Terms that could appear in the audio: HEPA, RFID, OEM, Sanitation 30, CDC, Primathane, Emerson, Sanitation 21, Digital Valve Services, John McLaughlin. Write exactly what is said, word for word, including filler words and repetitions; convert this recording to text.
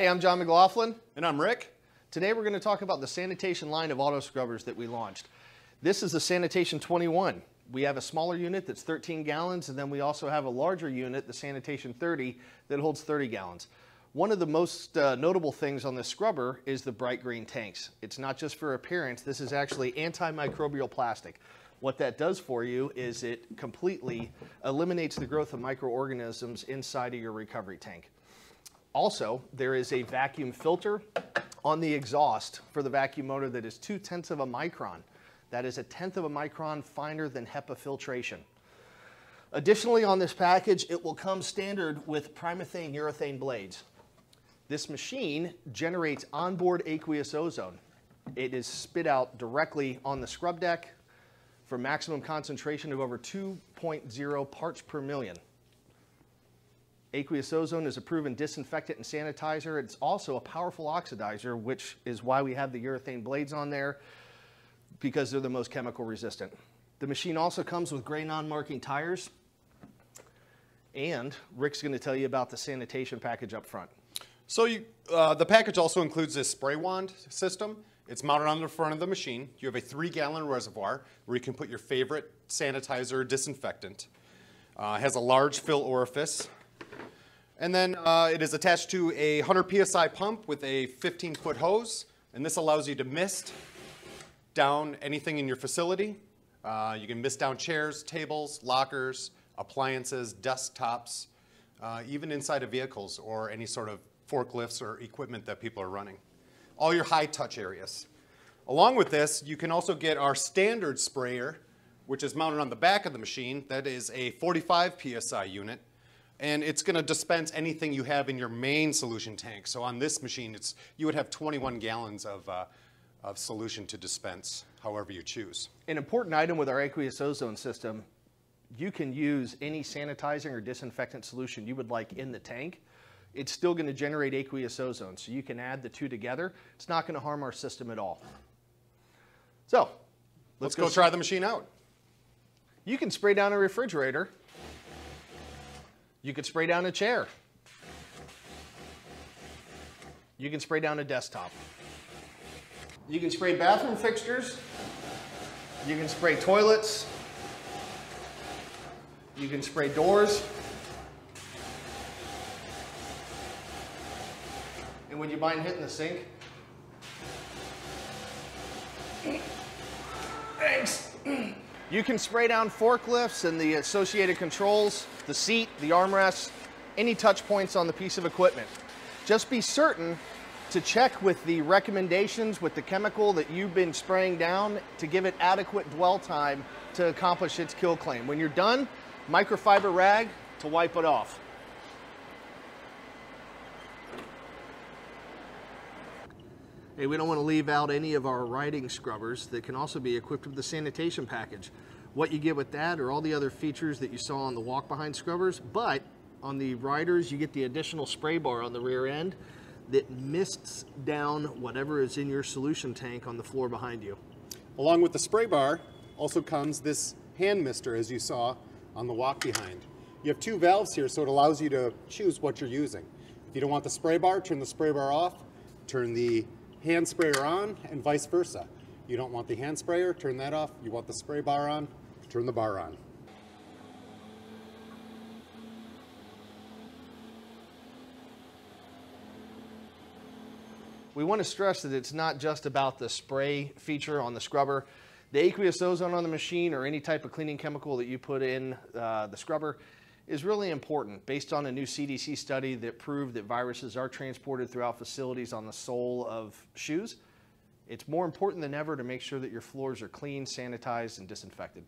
Hey, I'm John McLaughlin. And I'm Rick. Today we're going to talk about the sanitation line of auto scrubbers that we launched. This is the Sanitation twenty-one. We have a smaller unit that's thirteen gallons, and then we also have a larger unit, the Sanitation thirty, that holds thirty gallons. One of the most uh, notable things on this scrubber is the bright green tanks. It's not just for appearance, this is actually antimicrobial plastic. What that does for you is it completely eliminates the growth of microorganisms inside of your recovery tank. Also, there is a vacuum filter on the exhaust for the vacuum motor that is two tenths of a micron. That is a tenth of a micron finer than HEPA filtration. Additionally, on this package, it will come standard with Primathane urethane blades. This machine generates onboard aqueous ozone. It is spit out directly on the scrub deck for maximum concentration of over two point zero parts per million. Aqueous ozone is a proven disinfectant and sanitizer. It's also a powerful oxidizer, which is why we have the urethane blades on there, because they're the most chemical resistant. The machine also comes with gray non-marking tires. And Rick's going to tell you about the sanitation package up front. So you, uh, the package also includes this spray wand system. It's mounted on the front of the machine. You have a three gallon reservoir where you can put your favorite sanitizer, disinfectant. Uh, it has a large fill orifice. And then uh, it is attached to a one hundred P S I pump with a fifteen foot hose, and this allows you to mist down anything in your facility. Uh, you can mist down chairs, tables, lockers, appliances, desktops, uh, even inside of vehicles or any sort of forklifts or equipment that people are running. All your high touch areas. Along with this, you can also get our standard sprayer, which is mounted on the back of the machine. That is a forty-five P S I unit. And it's going to dispense anything you have in your main solution tank. So on this machine, it's, you would have twenty-one gallons of, uh, of solution to dispense, however you choose. An important item with our aqueous ozone system, you can use any sanitizing or disinfectant solution you would like in the tank. It's still going to generate aqueous ozone, so you can add the two together. It's not going to harm our system at all. So let's, let's go, go try the machine out. You can spray down a refrigerator. You can spray down a chair. You can spray down a desktop. You can spray bathroom fixtures. You can spray toilets. You can spray doors. And would you mind hitting the sink? Thanks. You can spray down forklifts and the associated controls, the seat, the armrests, any touch points on the piece of equipment. Just be certain to check with the recommendations with the chemical that you've been spraying down to give it adequate dwell time to accomplish its kill claim. When you're done, microfiber rag to wipe it off. Hey, we don't want to leave out any of our riding scrubbers that can also be equipped with the sanitation package. What you get with that are all the other features that you saw on the walk behind scrubbers, but on the riders you get the additional spray bar on the rear end that mists down whatever is in your solution tank on the floor behind you. Along with the spray bar also comes this hand mister, as you saw on the walk behind. You have two valves here, so it allows you to choose what you're using. If you don't want the spray bar, turn the spray bar off, turn the hand sprayer on, and vice versa. You don't want the hand sprayer, turn that off. You want the spray bar on, turn the bar on. We want to stress that it's not just about the spray feature on the scrubber. The aqueous ozone on the machine or any type of cleaning chemical that you put in uh, the scrubber is really important, based on a new C D C study that proved that viruses are transported throughout facilities on the sole of shoes. It's more important than ever to make sure that your floors are clean, sanitized, and disinfected.